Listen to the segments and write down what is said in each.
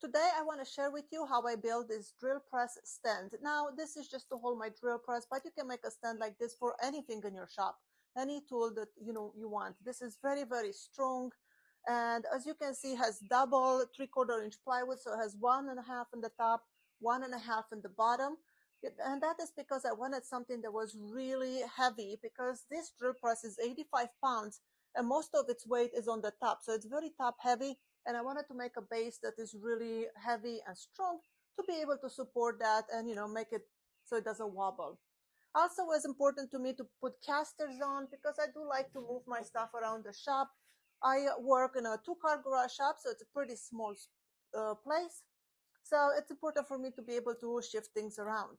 Today I want to share with you how I build this drill press stand. Now this is just to hold my drill press, but you can make a stand like this for anything in your shop, any tool that you want. This is very, very strong, and as you can see has double 3/4 inch plywood, so it has 1.5 on the top, 1.5 in the bottom. And that is because I wanted something that was really heavy, because this drill press is 85 pounds and most of its weight is on the top. So it's very top heavy, and I wanted to make a base that is really heavy and strong to be able to support that and, make it so it doesn't wobble. Also, it was important to me to put casters on because I do like to move my stuff around the shop. I work in a 2-car garage shop, so it's a pretty small place. So it's important for me to be able to shift things around.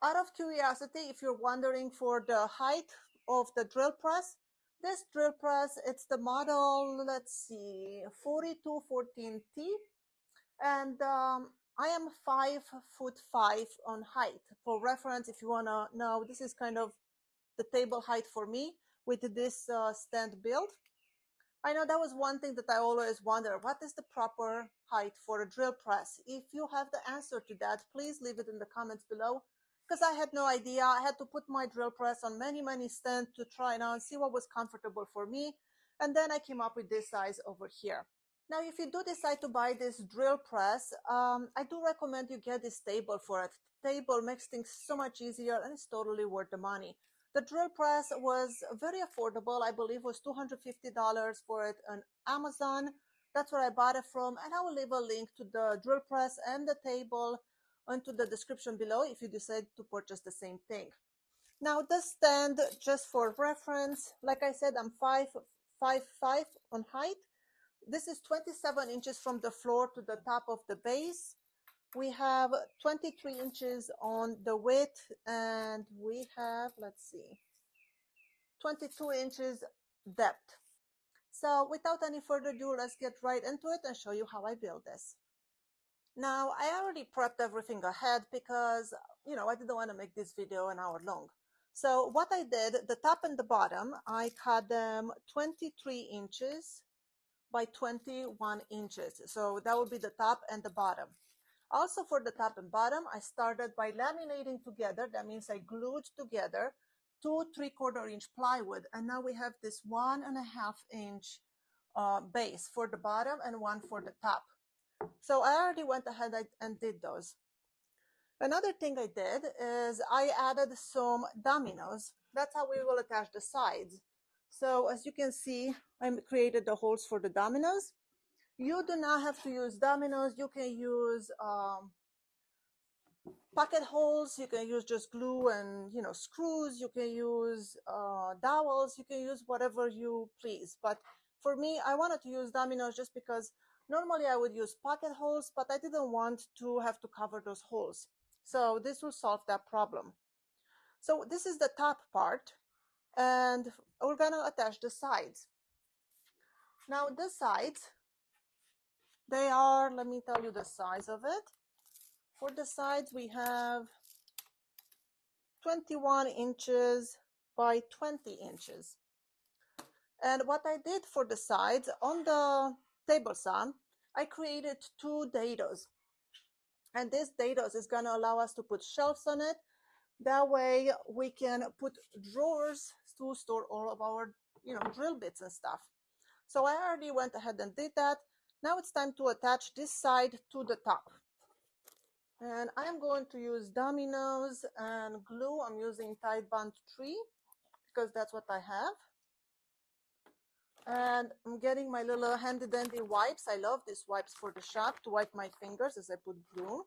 Out of curiosity, if you're wondering for the height of the drill press, this drill press, it's the model, let's see, 4214T. And I am 5'5" on height. For reference, if you wanna know, this is kind of the table height for me with this stand build. I know that was one thing that I always wonder, what is the proper height for a drill press? If you have the answer to that, please leave it in the comments below, because I had no idea. I had to put my drill press on many, many stands to try it out and see what was comfortable for me. And then I came up with this size over here. Now, if you do decide to buy this drill press, I do recommend you get this table for it. The table makes things so much easier, and it's totally worth the money. The drill press was very affordable. I believe it was $250 for it on Amazon. That's where I bought it from. And I will leave a link to the drill press and the table onto the description below if you decide to purchase the same thing. Now the stand, just for reference, like I said, I'm 5'5" on height. This is 27 inches from the floor to the top of the base. We have 23 inches on the width, and we have, let's see, 22 inches depth. So without any further ado, let's get right into it and show you how I build this. Now, I already prepped everything ahead because, I didn't want to make this video an hour long. So what I did, the top and the bottom, I cut them 23 inches by 21 inches. So that would be the top and the bottom. Also for the top and bottom, I started by laminating together. That means I glued together 2 3/4 inch plywood. And now we have this 1.5 inch base for the bottom and one for the top. So I already went ahead and did those. Another thing I did is I added some dominoes. That's how we will attach the sides. So as you can see, I created the holes for the dominoes. You do not have to use dominoes. You can use pocket holes. You can use just glue and, screws. You can use dowels. You can use whatever you please. But for me, I wanted to use dominoes just because normally I would use pocket holes, but I didn't want to have to cover those holes. So this will solve that problem. So this is the top part, and we're going to attach the sides. Now the sides, they are, let me tell you the size of it. For the sides, we have 21 inches by 20 inches. And what I did for the sides, on the table saw, I created 2 dados. And this dados is going to allow us to put shelves on it. That way we can put drawers to store all of our, drill bits and stuff. So I already went ahead and did that. Now it's time to attach this side to the top. And I'm going to use dominoes and glue. I'm using Tite Bond 3 because that's what I have. And I'm getting my little handy dandy wipes. I love these wipes for the shop to wipe my fingers as I put glue.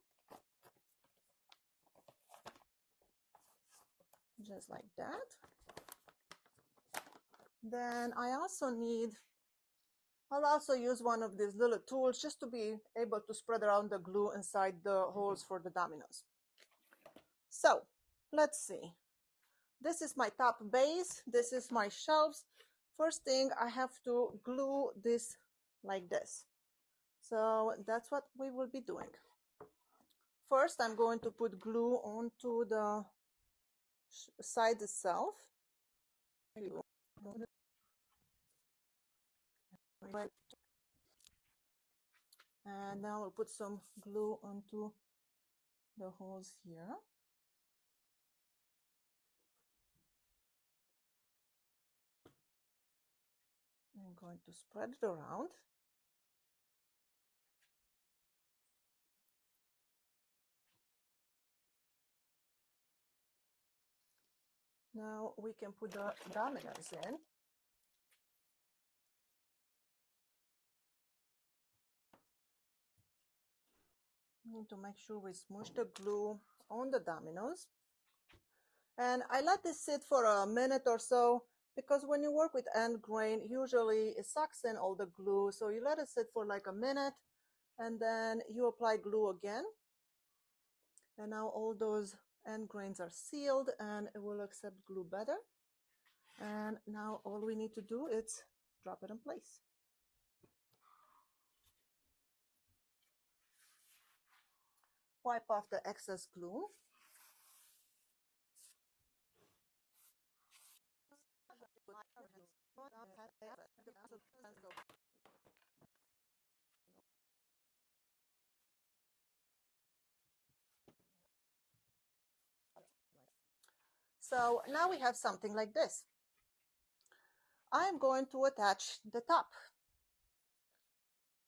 Just like that. Then I also need, I'll also use one of these little tools just to be able to spread around the glue inside the holes for the dominoes. So let's see. This is my top base. This is my shelves. First thing, I have to glue this like this. So that's what we will be doing. First, I'm going to put glue onto the side itself. And now we'll put some glue onto the holes here. I'm going to spread it around. Now we can put the dominoes in. We need to make sure we smoosh the glue on the dominoes. And I let this sit for a minute or so, because when you work with end grain, usually it sucks in all the glue. So you let it sit for like a minute, and then you apply glue again. And now all those end grains are sealed and it will accept glue better. And now all we need to do is drop it in place. Wipe off the excess glue. So now we have something like this. I am going to attach the top.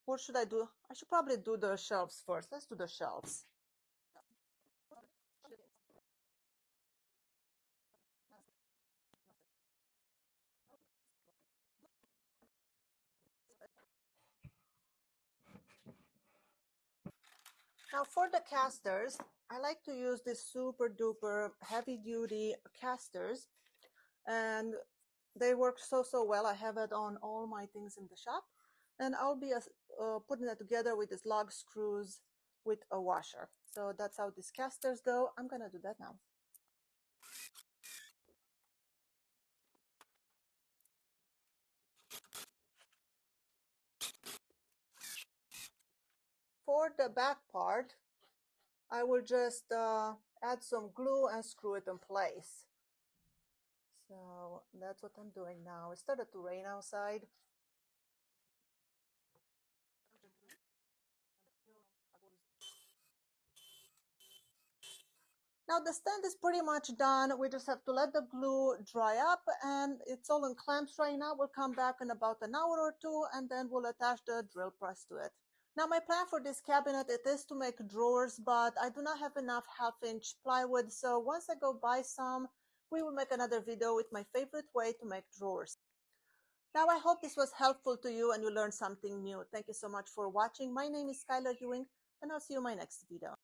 What should I do? I should probably do the shelves first. Let's do the shelves. Now for the casters, I like to use this super duper heavy duty casters, and they work so well. I have it on all my things in the shop, and I'll be putting that together with these lug screws with a washer. So that's how these casters go. I'm gonna do that now. For the back part, I will just add some glue and screw it in place. So that's what I'm doing now. It started to rain outside. Now the stand is pretty much done. We just have to let the glue dry up, and it's all in clamps right now. We'll come back in about an hour or two, and then we'll attach the drill press to it. Now my plan for this cabinet, it is to make drawers, but I do not have enough 1/2-inch plywood. So once I go buy some, we will make another video with my favorite way to make drawers. Now I hope this was helpful to you and you learned something new. Thank you so much for watching. My name is Skyler Ewing, and I'll see you in my next video.